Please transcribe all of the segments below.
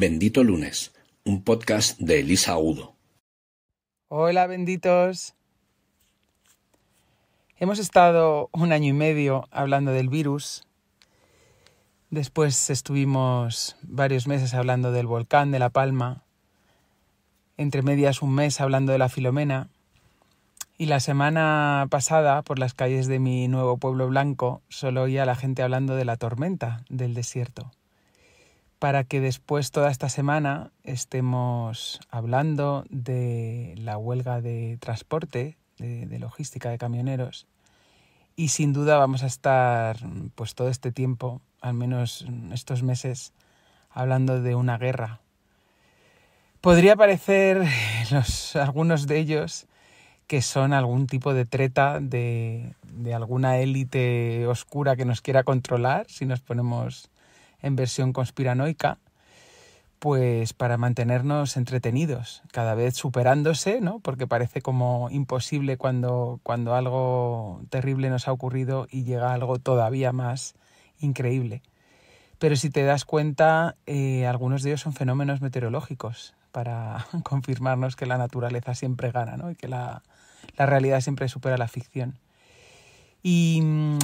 Bendito Lunes, un podcast de Elisa Agudo. Hola, benditos. Hemos estado 1 año y medio hablando del virus. Después estuvimos varios meses hablando del volcán de La Palma. Entre medias 1 mes hablando de la Filomena. Y la semana pasada, por las calles de mi nuevo pueblo blanco, solo oía a la gente hablando de la tormenta del desierto. Para que después, toda esta semana, estemos hablando de la huelga de transporte, de logística de camioneros. Y sin duda vamos a estar, pues, todo este tiempo, al menos estos meses, hablando de una guerra. Podría parecer, algunos de ellos, que son algún tipo de treta de alguna élite oscura que nos quiera controlar, si nos ponemos en versión conspiranoica, pues para mantenernos entretenidos, cada vez superándose, ¿no? Porque parece como imposible cuando algo terrible nos ha ocurrido y llega algo todavía más increíble. Pero si te das cuenta, algunos de ellos son fenómenos meteorológicos, para confirmarnos que la naturaleza siempre gana, ¿no? Y que la realidad siempre supera la ficción. Y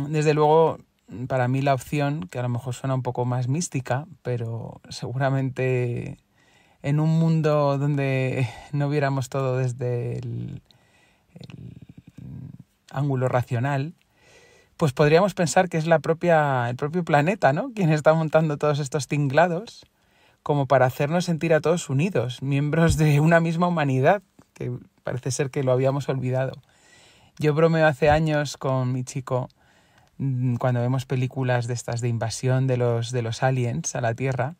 desde luego, para mí la opción, que a lo mejor suena un poco más mística, pero seguramente en un mundo donde no viéramos todo desde el ángulo racional, pues podríamos pensar que es el propio planeta, ¿no?, quien está montando todos estos tinglados, como para hacernos sentir a todos unidos, miembros de una misma humanidad, que parece ser que lo habíamos olvidado. Yo bromeo hace años con mi chico, cuando vemos películas de estas de invasión de los aliens a la Tierra,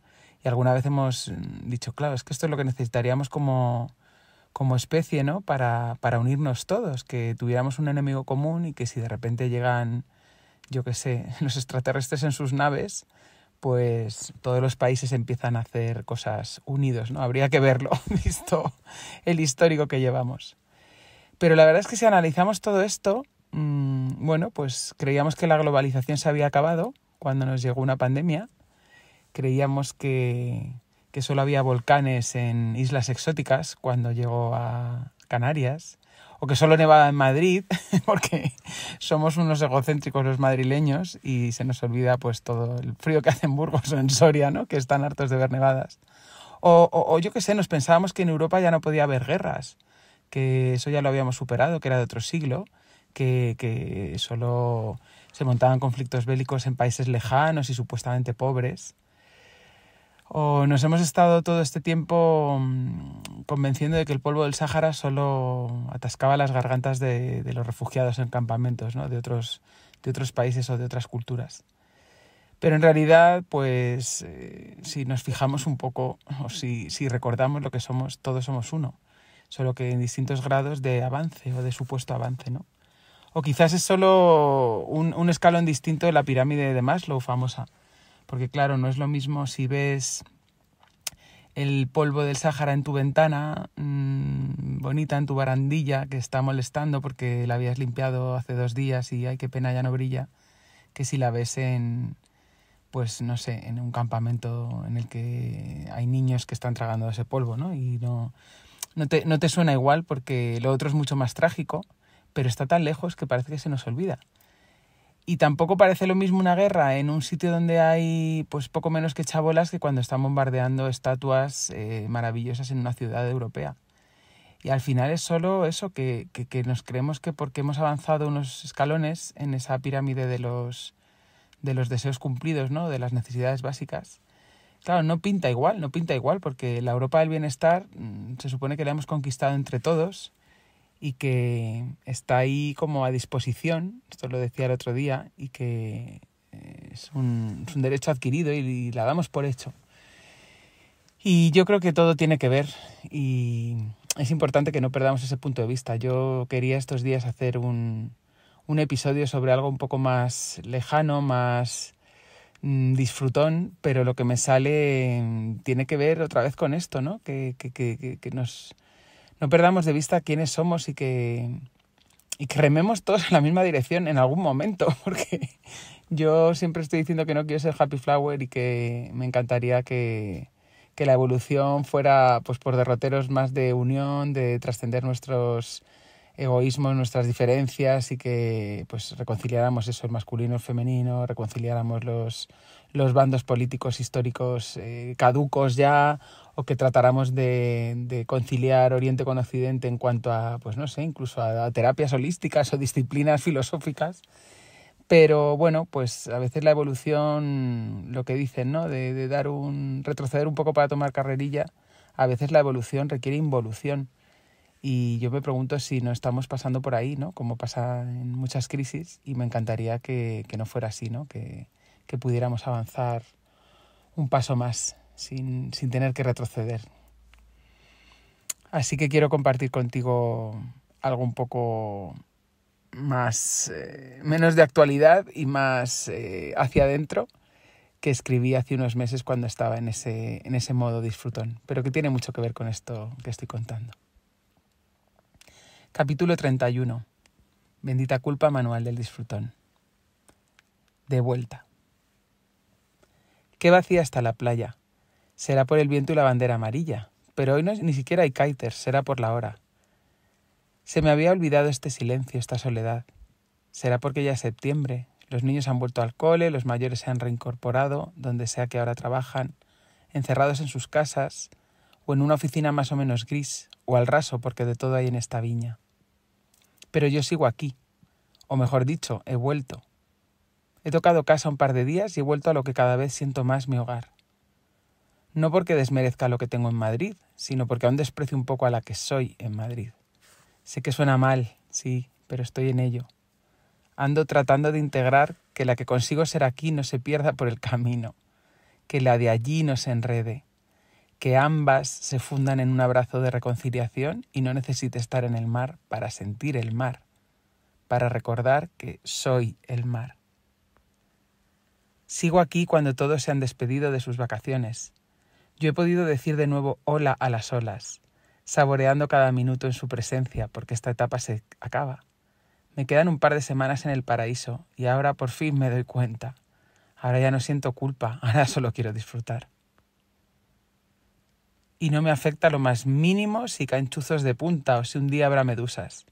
y alguna vez hemos dicho, claro, es que esto es lo que necesitaríamos como especie, ¿no?, para unirnos todos, que tuviéramos un enemigo común y que si de repente llegan, yo qué sé, los extraterrestres en sus naves, pues todos los países empiezan a hacer cosas unidos, ¿no? Habría que verlo, visto el histórico que llevamos. Pero la verdad es que si analizamos todo esto, bueno, pues creíamos que la globalización se había acabado cuando nos llegó una pandemia. Creíamos que solo había volcanes en islas exóticas cuando llegó a Canarias, o que solo nevaba en Madrid, porque somos unos egocéntricos los madrileños y se nos olvida, pues, todo el frío que hace en Burgos o en Soria, ¿no?, que están hartos de ver nevadas. O yo qué sé, nos pensábamos que en Europa ya no podía haber guerras, que eso ya lo habíamos superado, que era de otro siglo, que solo se montaban conflictos bélicos en países lejanos y supuestamente pobres. O nos hemos estado todo este tiempo convenciendo de que el polvo del Sáhara solo atascaba las gargantas de los refugiados en campamentos, ¿no?, de otros países o de otras culturas. Pero en realidad, pues, si nos fijamos un poco, o si recordamos lo que somos, todos somos uno, solo que en distintos grados de avance o de supuesto avance, ¿no? O quizás es solo un escalón distinto de la pirámide de Maslow famosa. Porque claro, no es lo mismo si ves el polvo del Sáhara en tu ventana, bonita en tu barandilla, que está molestando porque la habías limpiado hace 2 días y ay, qué pena, ya no brilla, que si la ves en, pues no sé, en un campamento en el que hay niños que están tragando ese polvo, ¿no? Y no te suena igual porque lo otro es mucho más trágico, pero está tan lejos que parece que se nos olvida. Y tampoco parece lo mismo una guerra en un sitio donde hay, pues, poco menos que chabolas que cuando están bombardeando estatuas maravillosas en una ciudad europea. Y al final es solo eso, que nos creemos que porque hemos avanzado unos escalones en esa pirámide de los deseos cumplidos, ¿no?, de las necesidades básicas. Claro, no pinta igual, porque la Europa del bienestar se supone que la hemos conquistado entre todos, y que está ahí como a disposición, esto lo decía el otro día, y que es un derecho adquirido y la damos por hecho. Y yo creo que todo tiene que ver y es importante que no perdamos ese punto de vista. Yo quería estos días hacer un episodio sobre algo un poco más lejano, más disfrutón, pero lo que me sale tiene que ver otra vez con esto, ¿no? Que nos... No perdamos de vista quiénes somos y que rememos todos en la misma dirección en algún momento, porque yo siempre estoy diciendo que no quiero ser happy flower y que me encantaría que, que la evolución fuera pues por derroteros más de unión, de trascender nuestros egoísmos, nuestras diferencias, y que pues reconciliáramos eso, el masculino, el femenino, reconciliáramos los bandos políticos históricos caducos ya, o que tratáramos de conciliar Oriente con Occidente en cuanto a, pues no sé, incluso a terapias holísticas o disciplinas filosóficas. Pero bueno, pues a veces la evolución, lo que dicen, ¿no? De dar retroceder un poco para tomar carrerilla, a veces la evolución requiere involución. Y yo me pregunto si no estamos pasando por ahí, ¿no? Como pasa en muchas crisis, y me encantaría que no fuera así, ¿no? Que pudiéramos avanzar un paso más sin tener que retroceder. Así que quiero compartir contigo algo un poco más menos de actualidad y más hacia adentro, que escribí hace unos meses cuando estaba en ese modo disfrutón, pero que tiene mucho que ver con esto que estoy contando. Capítulo 31. Bendita culpa, manual del disfrutón. De vuelta. Qué vacía está la playa. Será por el viento y la bandera amarilla, pero hoy ni siquiera hay kaiters, será por la hora. Se me había olvidado este silencio, esta soledad. Será porque ya es septiembre, los niños han vuelto al cole, los mayores se han reincorporado, donde sea que ahora trabajan, encerrados en sus casas, o en una oficina más o menos gris, o al raso, porque de todo hay en esta viña. Pero yo sigo aquí, o mejor dicho, he vuelto. He tocado casa un par de días y he vuelto a lo que cada vez siento más mi hogar. No porque desmerezca lo que tengo en Madrid, sino porque aún desprecio un poco a la que soy en Madrid. Sé que suena mal, sí, pero estoy en ello. Ando tratando de integrar que la que consigo ser aquí no se pierda por el camino, que la de allí no se enrede, que ambas se fundan en un abrazo de reconciliación y no necesite estar en el mar para sentir el mar, para recordar que soy el mar. Sigo aquí cuando todos se han despedido de sus vacaciones. Yo he podido decir de nuevo hola a las olas, saboreando cada minuto en su presencia, porque esta etapa se acaba. Me quedan un par de semanas en el paraíso y ahora por fin me doy cuenta. Ahora ya no siento culpa, ahora solo quiero disfrutar. Y no me afecta lo más mínimo si caen chuzos de punta o si un día habrá medusas.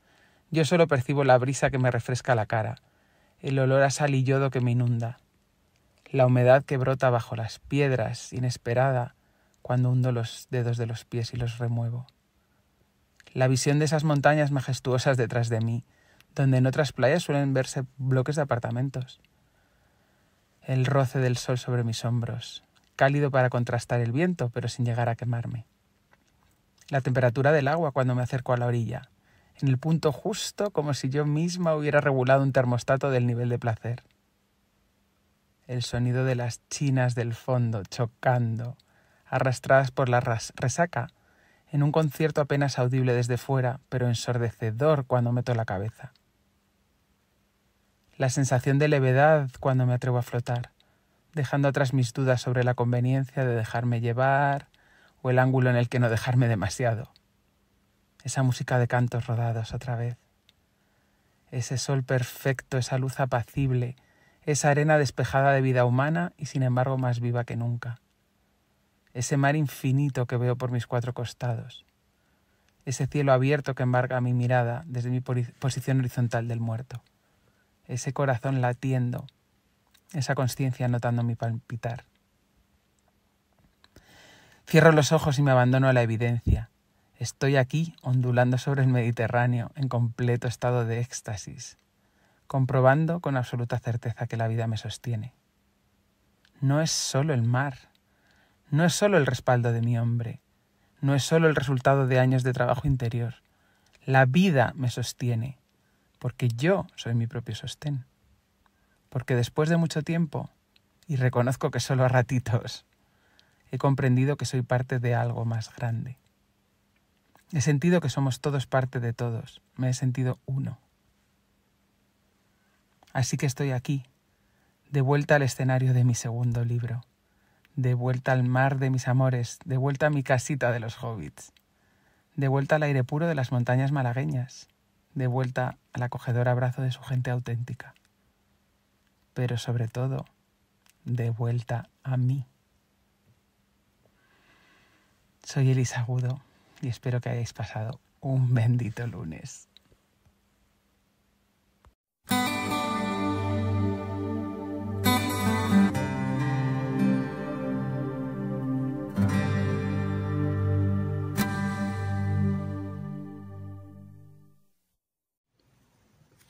Yo solo percibo la brisa que me refresca la cara, el olor a sal y yodo que me inunda, la humedad que brota bajo las piedras, inesperada, cuando hundo los dedos de los pies y los remuevo. La visión de esas montañas majestuosas detrás de mí, donde en otras playas suelen verse bloques de apartamentos. El roce del sol sobre mis hombros, cálido para contrastar el viento, pero sin llegar a quemarme. La temperatura del agua cuando me acerco a la orilla, en el punto justo, como si yo misma hubiera regulado un termostato del nivel de placer. El sonido de las chinas del fondo chocando, arrastradas por la resaca, en un concierto apenas audible desde fuera, pero ensordecedor cuando meto la cabeza. La sensación de levedad cuando me atrevo a flotar, dejando atrás mis dudas sobre la conveniencia de dejarme llevar o el ángulo en el que no dejarme demasiado. Esa música de cantos rodados otra vez. Ese sol perfecto, esa luz apacible, esa arena despejada de vida humana y sin embargo más viva que nunca. Ese mar infinito que veo por mis cuatro costados, ese cielo abierto que embarga mi mirada desde mi posición horizontal del muerto, ese corazón latiendo, esa conciencia notando mi palpitar. Cierro los ojos y me abandono a la evidencia. Estoy aquí, ondulando sobre el Mediterráneo, en completo estado de éxtasis, comprobando con absoluta certeza que la vida me sostiene. No es solo el mar. No es solo el respaldo de mi hombre, no es solo el resultado de años de trabajo interior. La vida me sostiene, porque yo soy mi propio sostén. Porque después de mucho tiempo, y reconozco que solo a ratitos, he comprendido que soy parte de algo más grande. He sentido que somos todos parte de todos, me he sentido uno. Así que estoy aquí, de vuelta al escenario de mi segundo libro. De vuelta al mar de mis amores, de vuelta a mi casita de los hobbits, de vuelta al aire puro de las montañas malagueñas, de vuelta al acogedor abrazo de su gente auténtica. Pero sobre todo, de vuelta a mí. Soy Elisa Agudo y espero que hayáis pasado un bendito lunes.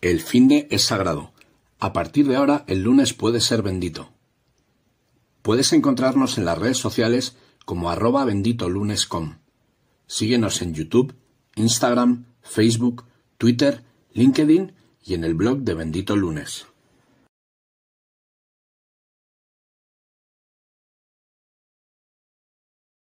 El finde es sagrado. A partir de ahora, el lunes puede ser bendito. Puedes encontrarnos en las redes sociales como @benditolunes.com. Síguenos en YouTube, Instagram, Facebook, Twitter, LinkedIn y en el blog de Bendito Lunes.